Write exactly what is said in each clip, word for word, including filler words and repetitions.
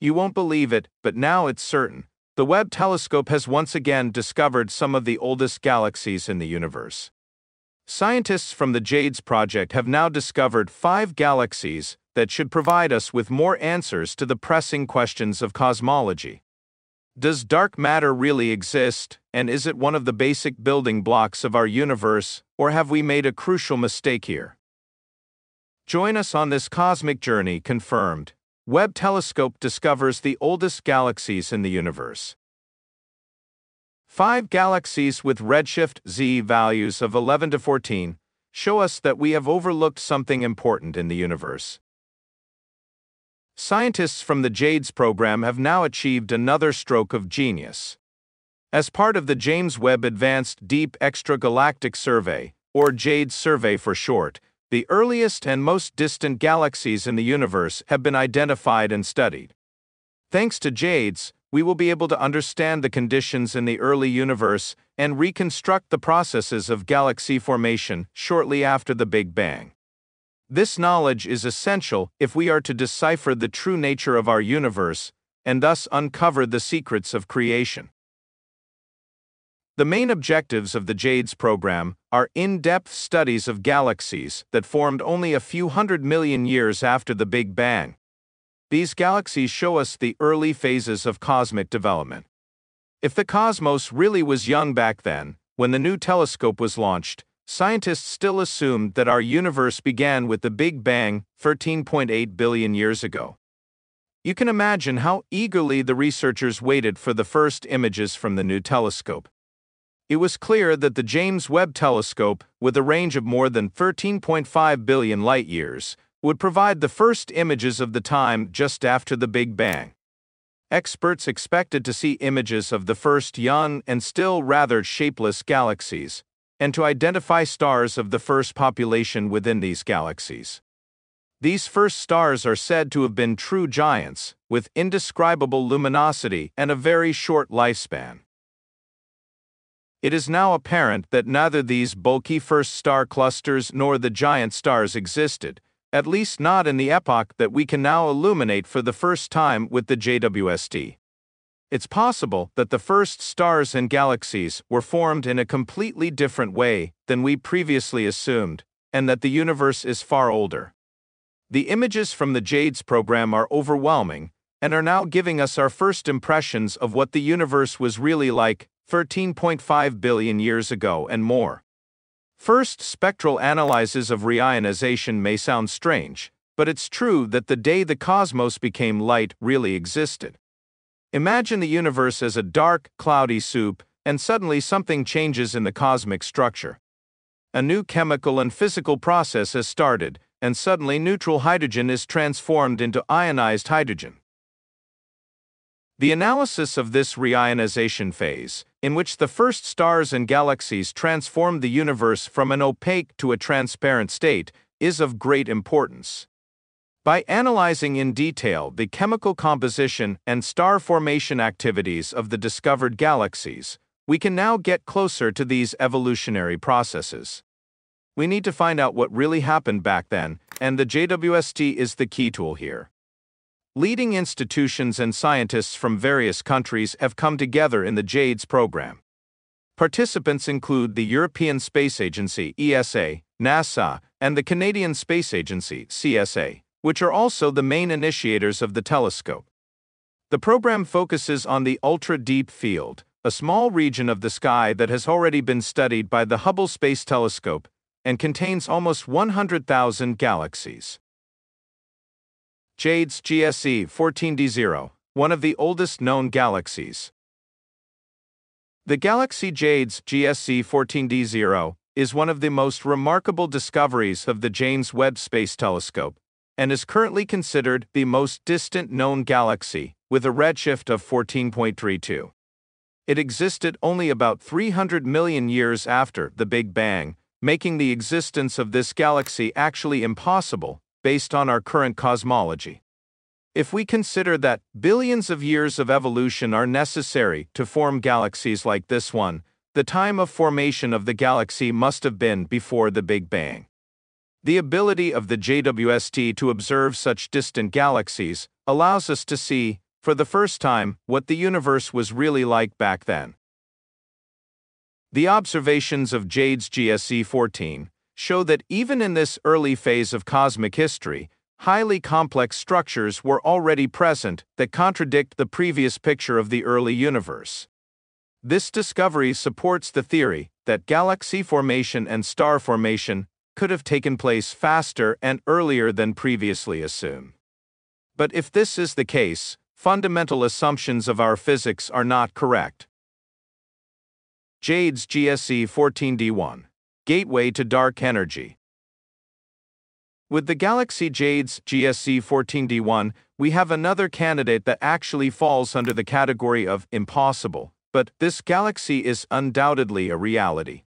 You won't believe it, but now it's certain. The Webb telescope has once again discovered some of the oldest galaxies in the universe. Scientists from the JADES project have now discovered five galaxies that should provide us with more answers to the pressing questions of cosmology. Does dark matter really exist, and is it one of the basic building blocks of our universe, or have we made a crucial mistake here? Join us on this cosmic journey. Confirmed. Webb telescope discovers the oldest galaxies in the universe. Five galaxies with redshift Z values of eleven to fourteen show us that we have overlooked something important in the universe. Scientists from the JADES program have now achieved another stroke of genius. As part of the James Webb Advanced Deep Extragalactic Survey, or JADES survey for short, the earliest and most distant galaxies in the universe have been identified and studied. Thanks to JADES, we will be able to understand the conditions in the early universe and reconstruct the processes of galaxy formation shortly after the Big Bang. This knowledge is essential if we are to decipher the true nature of our universe and thus uncover the secrets of creation. The main objectives of the JADES program are in-depth studies of galaxies that formed only a few hundred million years after the Big Bang. These galaxies show us the early phases of cosmic development. If the cosmos really was young back then, when the new telescope was launched, scientists still assumed that our universe began with the Big Bang thirteen point eight billion years ago. You can imagine how eagerly the researchers waited for the first images from the new telescope. It was clear that the James Webb Telescope, with a range of more than thirteen point five billion light-years, would provide the first images of the time just after the Big Bang. Experts expected to see images of the first young and still rather shapeless galaxies, and to identify stars of the first population within these galaxies. These first stars are said to have been true giants, with indescribable luminosity and a very short lifespan. It is now apparent that neither these bulky first star clusters nor the giant stars existed, at least not in the epoch that we can now illuminate for the first time with the J W S T. It's possible that the first stars and galaxies were formed in a completely different way than we previously assumed, and that the universe is far older. The images from the JADES program are overwhelming and are now giving us our first impressions of what the universe was really like thirteen point five billion years ago and more. First, spectral analyses of reionization may sound strange, but it's true that the day the cosmos became light really existed. Imagine the universe as a dark, cloudy soup, and suddenly something changes in the cosmic structure. A new chemical and physical process has started, and suddenly neutral hydrogen is transformed into ionized hydrogen. The analysis of this reionization phase, in which the first stars and galaxies transformed the universe from an opaque to a transparent state, is of great importance. By analyzing in detail the chemical composition and star formation activities of the discovered galaxies, we can now get closer to these evolutionary processes. We need to find out what really happened back then, and the J W S T is the key tool here. Leading institutions and scientists from various countries have come together in the JADES program. Participants include the European Space Agency E S A, NASA, and the Canadian Space Agency C S A, which are also the main initiators of the telescope. The program focuses on the Ultra Deep Field, a small region of the sky that has already been studied by the Hubble Space Telescope and contains almost one hundred thousand galaxies. JADES G S C fourteen D zero, one of the oldest known galaxies. The galaxy JADES G S C fourteen D zero is one of the most remarkable discoveries of the James Webb Space Telescope, and is currently considered the most distant known galaxy, with a redshift of fourteen point three two. It existed only about three hundred million years after the Big Bang, making the existence of this galaxy actually impossible, based on our current cosmology. If we consider that billions of years of evolution are necessary to form galaxies like this one, the time of formation of the galaxy must have been before the Big Bang. The ability of the J W S T to observe such distant galaxies allows us to see for the first time, what the universe was really like back then. The observations of JADES-G S C fourteen show that even in this early phase of cosmic history, highly complex structures were already present that contradict the previous picture of the early universe. This discovery supports the theory that galaxy formation and star formation could have taken place faster and earlier than previously assumed. But if this is the case, fundamental assumptions of our physics are not correct. JADES-G S C fourteen d one, Gateway to Dark Energy. With the galaxy JADES-G S C fourteen d one, we have another candidate that actually falls under the category of impossible, but this galaxy is undoubtedly a reality.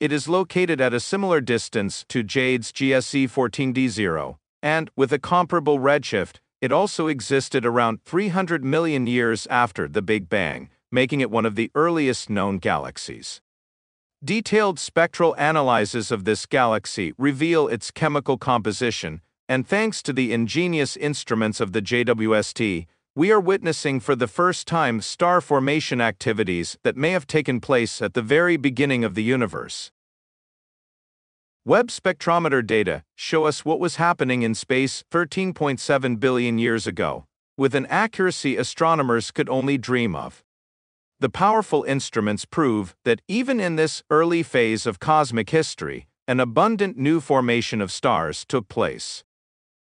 It is located at a similar distance to JADES-G S C fourteen d zero, and, with a comparable redshift, it also existed around three hundred million years after the Big Bang, making it one of the earliest known galaxies. Detailed spectral analyses of this galaxy reveal its chemical composition, and thanks to the ingenious instruments of the J W S T, we are witnessing for the first time star formation activities that may have taken place at the very beginning of the universe. Webb spectrometer data show us what was happening in space thirteen point seven billion years ago, with an accuracy astronomers could only dream of. The powerful instruments prove that even in this early phase of cosmic history, an abundant new formation of stars took place.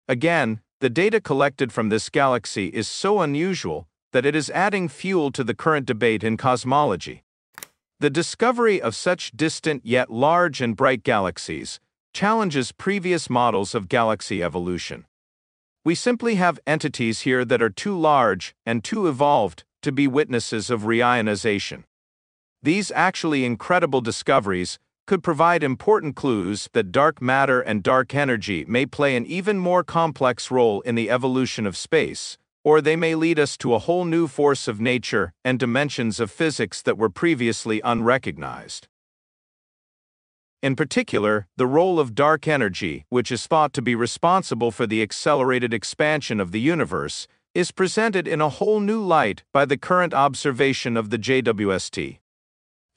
Again, the data collected from this galaxy is so unusual that it is adding fuel to the current debate in cosmology. The discovery of such distant yet large and bright galaxies challenges previous models of galaxy evolution. We simply have entities here that are too large and too evolved to be witnesses of reionization. These actually incredible discoveries could provide important clues that dark matter and dark energy may play an even more complex role in the evolution of space, or they may lead us to a whole new force of nature and dimensions of physics that were previously unrecognized. In particular, the role of dark energy, which is thought to be responsible for the accelerated expansion of the universe, is presented in a whole new light by the current observation of the J W S T.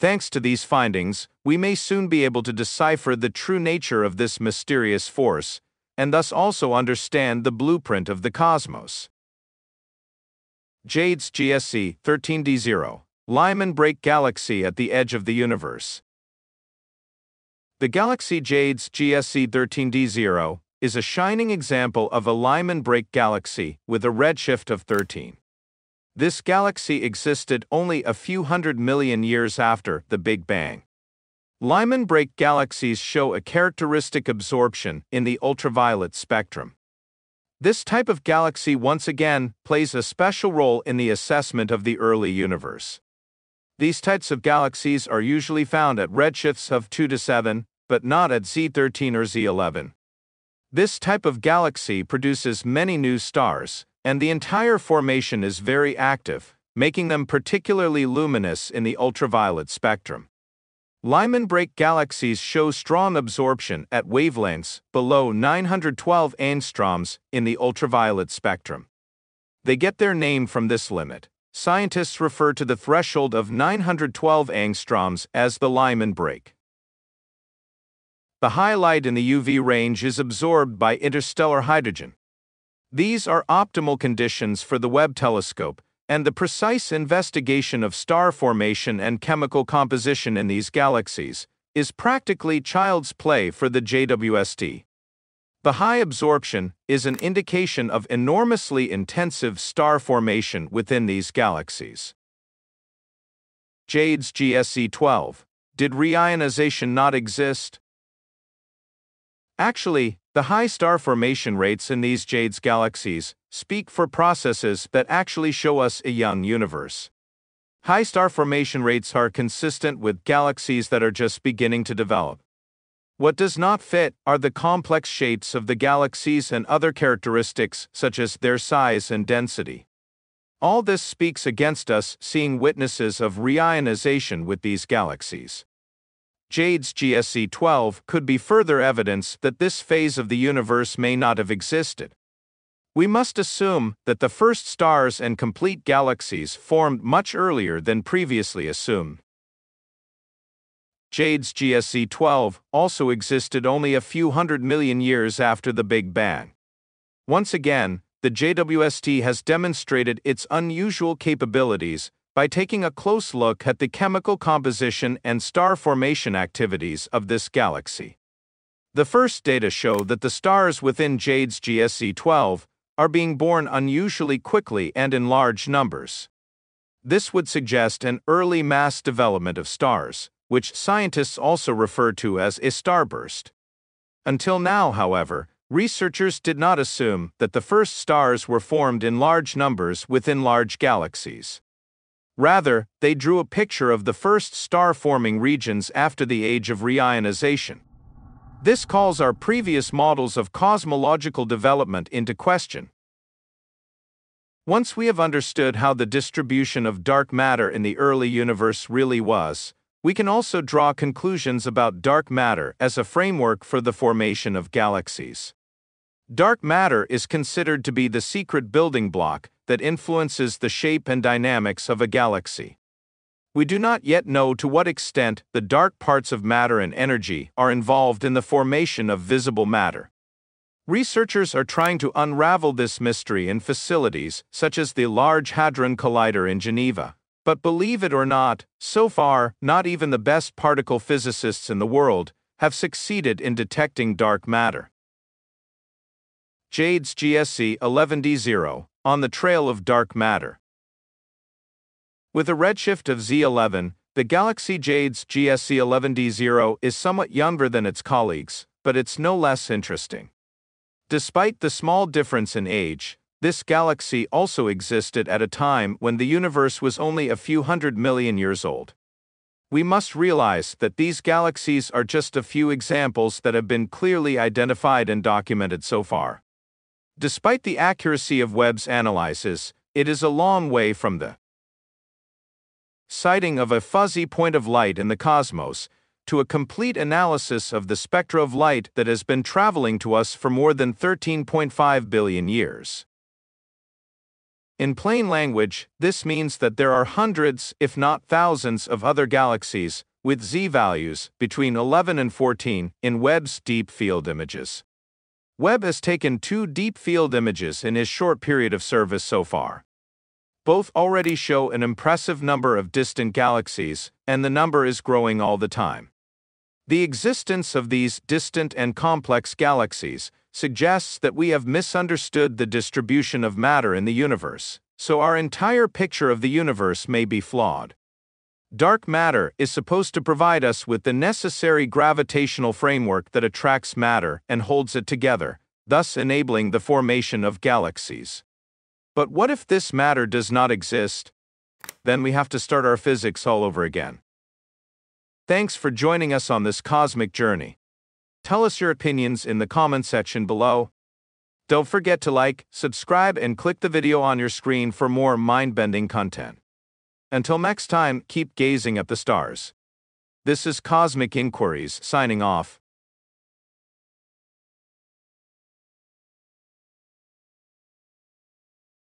Thanks to these findings, we may soon be able to decipher the true nature of this mysterious force, and thus also understand the blueprint of the cosmos. JADES-G S C thirteen d zero, Lyman break galaxy at the edge of the universe. The galaxy JADES-G S C thirteen d zero is a shining example of a Lyman break galaxy with a redshift of thirteen. This galaxy existed only a few hundred million years after the Big Bang. Lyman break galaxies show a characteristic absorption in the ultraviolet spectrum. This type of galaxy once again plays a special role in the assessment of the early universe. These types of galaxies are usually found at redshifts of two to seven, but not at z thirteen or z eleven. This type of galaxy produces many new stars, and the entire formation is very active, making them particularly luminous in the ultraviolet spectrum. Lyman break galaxies show strong absorption at wavelengths below nine hundred twelve angstroms in the ultraviolet spectrum. They get their name from this limit. Scientists refer to the threshold of nine hundred twelve angstroms as the Lyman break. The high light in the U V range is absorbed by interstellar hydrogen. These are optimal conditions for the Webb telescope and the precise investigation of star formation and chemical composition in these galaxies is practically child's play for the J W S T. The high absorption is an indication of enormously intensive star formation within these galaxies. JADES-G S Z twelve. Did reionization not exist? Actually, the high star formation rates in these JADES galaxies speak for processes that actually show us a young universe. High star formation rates are consistent with galaxies that are just beginning to develop. What does not fit are the complex shapes of the galaxies and other characteristics such as their size and density. All this speaks against us seeing witnesses of reionization with these galaxies. JADES-G S Z twelve could be further evidence that this phase of the universe may not have existed. we must assume that the first stars and complete galaxies formed much earlier than previously assumed. JADES G S z twelve also existed only a few hundred million years after the Big Bang. Once again, the J W S T has demonstrated its unusual capabilities by taking a close look at the chemical composition and star formation activities of this galaxy. The first data show that the stars within JADES G S z twelve are being born unusually quickly and in large numbers. This would suggest an early mass development of stars, which scientists also refer to as a starburst. Until now, however, researchers did not assume that the first stars were formed in large numbers within large galaxies. Rather, they drew a picture of the first star-forming regions after the age of reionization. This calls our previous models of cosmological development into question. Once we have understood how the distribution of dark matter in the early universe really was, we can also draw conclusions about dark matter as a framework for the formation of galaxies. Dark matter is considered to be the secret building block that influences the shape and dynamics of a galaxy. We do not yet know to what extent the dark parts of matter and energy are involved in the formation of visible matter. Researchers are trying to unravel this mystery in facilities such as the Large Hadron Collider in Geneva. But believe it or not, so far, not even the best particle physicists in the world have succeeded in detecting dark matter. JADES G S C eleven D zero, on the trail of dark matter. With a redshift of Z eleven, the galaxy JADES G S C eleven D zero is somewhat younger than its colleagues, but it's no less interesting. Despite the small difference in age, this galaxy also existed at a time when the universe was only a few hundred million years old. We must realize that these galaxies are just a few examples that have been clearly identified and documented so far. Despite the accuracy of Webb's analysis, it is a long way from the sighting of a fuzzy point of light in the cosmos to a complete analysis of the spectra of light that has been traveling to us for more than thirteen point five billion years. In plain language, this means that there are hundreds, if not thousands, of other galaxies with Z values between eleven and fourteen in Webb's deep field images. Webb has taken two deep field images in his short period of service so far. Both already show an impressive number of distant galaxies, and the number is growing all the time. The existence of these distant and complex galaxies suggests that we have misunderstood the distribution of matter in the universe, so our entire picture of the universe may be flawed. Dark matter is supposed to provide us with the necessary gravitational framework that attracts matter and holds it together, thus enabling the formation of galaxies. But what if this matter does not exist? Then we have to start our physics all over again. Thanks for joining us on this cosmic journey. Tell us your opinions in the comment section below. Don't forget to like, subscribe, and click the video on your screen for more mind-bending content. Until next time, keep gazing at the stars. This is Cosmic Inquiries signing off.